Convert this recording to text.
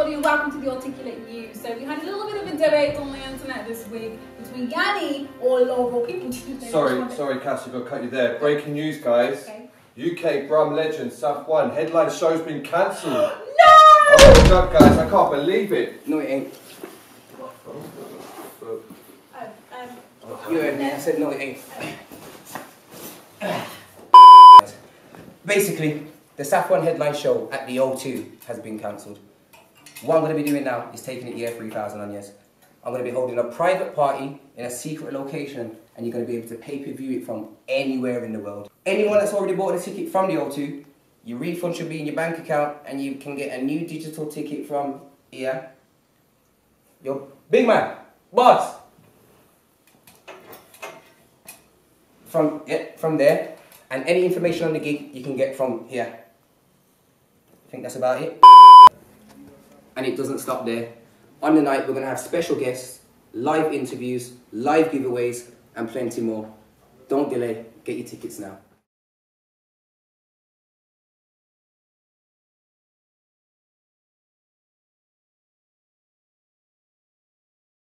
everybody, welcome to The Articulate You. So we had a little bit of a debate on the internet this week between Yanni or Laurel. People didn't know. Sorry Cass, I've got to cut you there. Breaking news, guys. Okay. UK Brum legend Saf1 headline show's been cancelled. No! Oh, what's up, guys? I can't believe it. No, it ain't. What? You heard me. I said no, it ain't. Basically, the Saf1 headline show at the O2 has been cancelled. What I'm going to be doing now is taking it year 3000 on years. I'm going to be holding a private party in a secret location, and you're going to be able to pay-per-view it from anywhere in the world. Anyone that's already bought a ticket from the O2, your refund should be in your bank account, and you can get a new digital ticket from here. Your big man, boss! From there, and any information on the gig you can get from here. I think that's about it. And it doesn't stop there. On the night, we're going to have special guests, live interviews, live giveaways, and plenty more. Don't delay, get your tickets now.